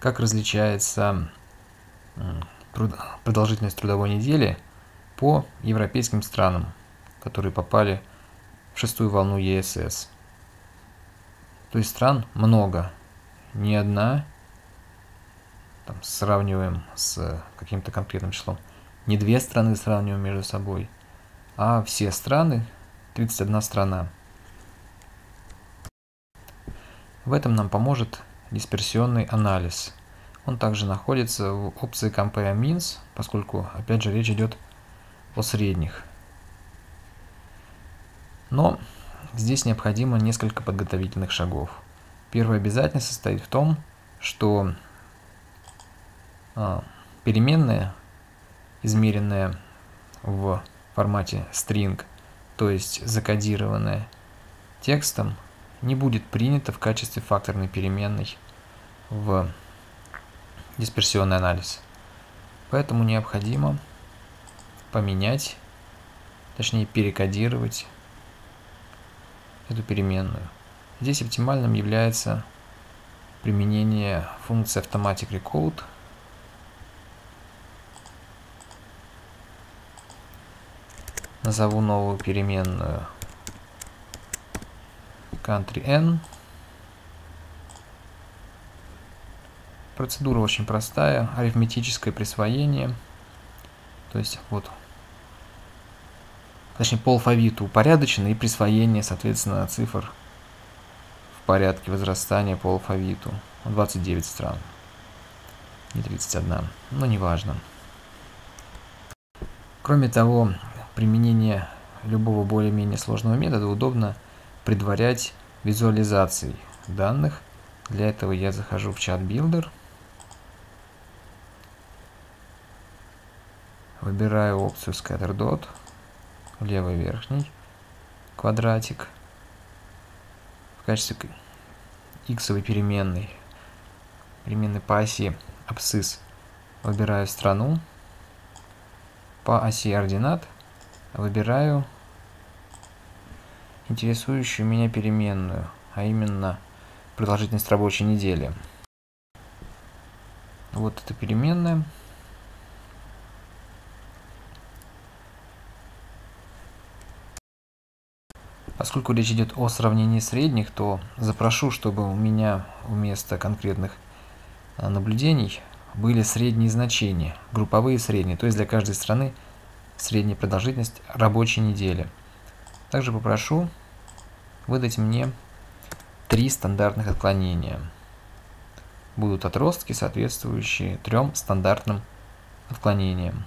как различается продолжительность трудовой недели по европейским странам, которые попали в шестую волну ЕСС. То есть стран много, не одна, там, сравниваем с каким-то конкретным числом, не две страны сравниваем между собой, а все страны, 31 страна. В этом нам поможет дисперсионный анализ. Он также находится в опции Compare Means, поскольку, опять же, речь идет о средних. Но здесь необходимо несколько подготовительных шагов. Первое обязательно состоит в том, что переменная, измеренная в формате string, то есть закодированная текстом, не будет принято в качестве факторной переменной в дисперсионный анализ. Поэтому необходимо поменять, точнее перекодировать эту переменную. Здесь оптимальным является применение функции automatic recode, назову новую переменную Country N. Процедура очень простая, арифметическое присвоение, то есть вот, точнее по алфавиту упорядочено и присвоение, соответственно, цифр в порядке возрастания по алфавиту. 29 стран, не 31, но неважно. Кроме того, применение любого более-менее сложного метода удобно предварять визуализацией данных. Для этого я захожу в chart builder, выбираю опцию scatter dot, левый верхний квадратик, в качестве x-овой переменной по оси абсцисс выбираю страну, по оси ординат выбираю интересующую меня переменную, а именно продолжительность рабочей недели. Вот эта переменная. Поскольку речь идет о сравнении средних, то запрошу, чтобы у меня вместо конкретных наблюдений были средние значения, групповые средние, то есть для каждой страны средняя продолжительность рабочей недели. Также попрошу выдать мне 3 стандартных отклонения. Будут отростки, соответствующие 3 стандартным отклонениям.